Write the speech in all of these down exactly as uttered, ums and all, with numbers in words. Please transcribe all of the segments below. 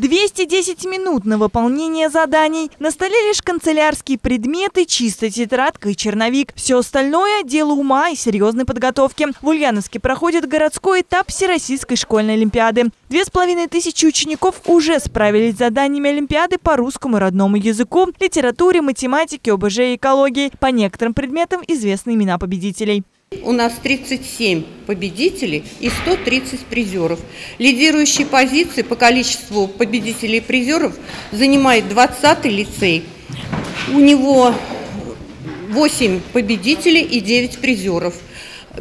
двести десять минут на выполнение заданий. На столе лишь канцелярские предметы, чистая тетрадка и черновик. Все остальное – дело ума и серьезной подготовки. В Ульяновске проходит городской этап Всероссийской школьной олимпиады. Две с половиной тысячи учеников уже справились с заданиями олимпиады по русскому родному языку, литературе, математике, ОБЖ и экологии. По некоторым предметам известны имена победителей. У нас тридцать семь победителей и сто тридцать призеров. Лидирующие позиции по количеству победителей и призеров занимает двадцатый лицей. У него восемь победителей и девять призеров.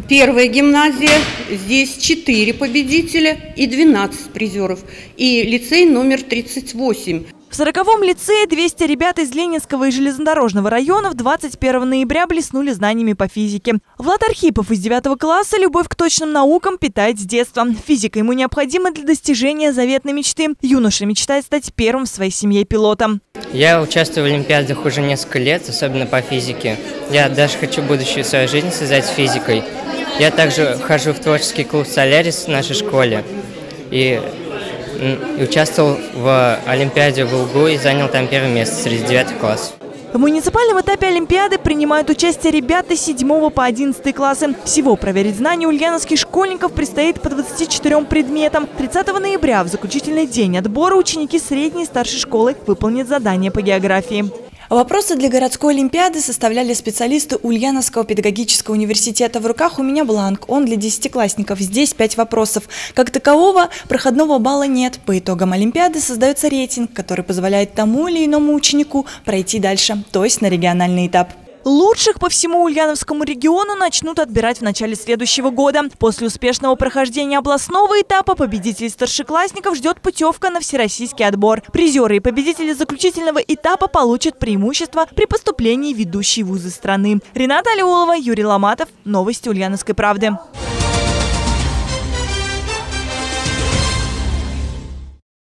Первая гимназия, здесь четыре победителя и двенадцать призеров. И лицей номер тридцать восемь. В сороковом лицее двести ребят из Ленинского и железнодорожного районов двадцать первого ноября блеснули знаниями по физике. Влад Архипов из девятого класса любовь к точным наукам питает с детства. Физика ему необходима для достижения заветной мечты. Юноша мечтает стать первым в своей семье пилотом. Я участвую в олимпиадах уже несколько лет, особенно по физике. Я даже хочу будущую свою жизнь связать с физикой. Я также хожу в творческий клуб «Солярис» в нашей школе. И... И участвовал в Олимпиаде в Улгу и занял там первое место среди девятого класса. В муниципальном этапе Олимпиады принимают участие ребята с седьмого по одиннадцатый классы. Всего проверить знания ульяновских школьников предстоит по двадцати четырем предметам. тридцатого ноября в заключительный день отбора ученики средней и старшей школы выполнят задания по географии. Вопросы для городской олимпиады составляли специалисты Ульяновского педагогического университета. В руках у меня бланк, он для десятиклассников. Здесь пять вопросов. Как такового проходного балла нет. По итогам олимпиады создается рейтинг, который позволяет тому или иному ученику пройти дальше, то есть на региональный этап. Лучших по всему Ульяновскому региону начнут отбирать в начале следующего года. После успешного прохождения областного этапа победителей старшеклассников ждет путевка на всероссийский отбор. Призеры и победители заключительного этапа получат преимущество при поступлении в ведущие вузы страны. Рената Алиулова, Юрий Ломатов. Новости Ульяновской правды.